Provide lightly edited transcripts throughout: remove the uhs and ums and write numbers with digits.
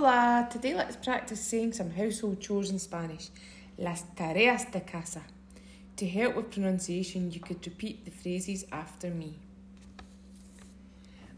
Hola, today let's practice saying some household chores in Spanish. Las tareas de casa. To help with pronunciation, you could repeat the phrases after me.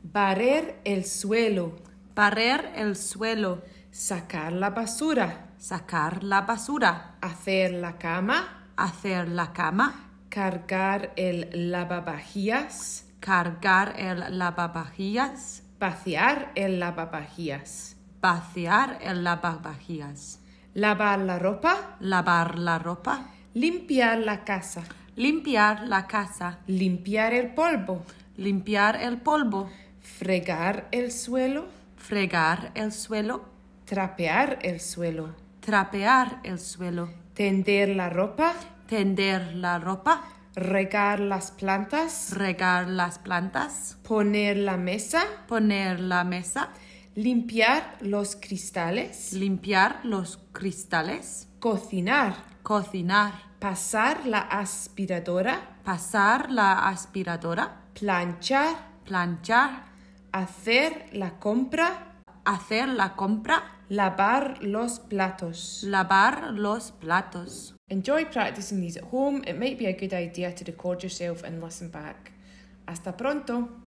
Barrer el suelo. Barrer el suelo. Sacar la basura. Sacar la basura. Hacer la cama. Hacer la cama. Cargar el lavavajillas. Cargar el lavavajillas. Vaciar el lavavajillas. Vaciar el lavavajillas. Lavar la ropa. Lavar la ropa. Limpiar la casa. Limpiar la casa. Limpiar el polvo. Limpiar el polvo. Fregar el suelo. Fregar el suelo. Trapear el suelo. Trapear el suelo. Tender la ropa. Tender la ropa. Regar las plantas. Regar las plantas. Poner la mesa. Poner la mesa. Limpiar los cristales. Limpiar los cristales. Cocinar. Cocinar. Pasar la aspiradora. Pasar la aspiradora. Planchar. Planchar. Hacer la compra. Hacer la compra. Lavar los platos. Lavar los platos. Enjoy practicing these at home. It might be a good idea to record yourself and listen back. Hasta pronto.